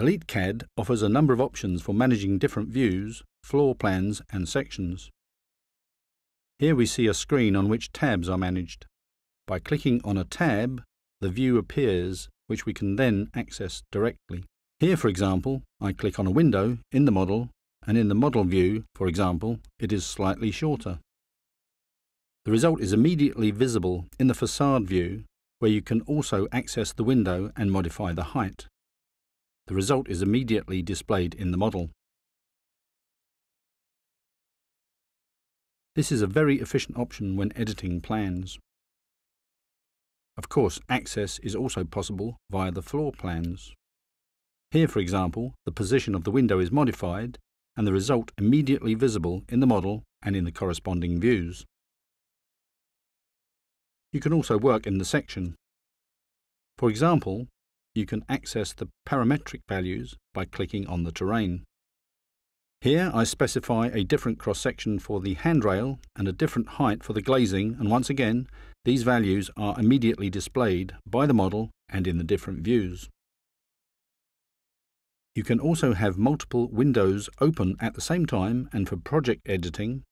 Elite CAD offers a number of options for managing different views, floor plans and sections. Here we see a screen on which tabs are managed. By clicking on a tab, the view appears, which we can then access directly. Here, for example, I click on a window in the model, and in the model view, for example, it is slightly shorter. The result is immediately visible in the facade view, where you can also access the window and modify the height. The result is immediately displayed in the model. This is a very efficient option when editing plans. Of course, access is also possible via the floor plans. Here, for example, the position of the window is modified and the result immediately visible in the model and in the corresponding views. You can also work in the section. For example, you can access the parametric values by clicking on the terrain. Here I specify a different cross-section for the handrail and a different height for the glazing, and once again, these values are immediately displayed by the model and in the different views. You can also have multiple windows open at the same time, and for project editing,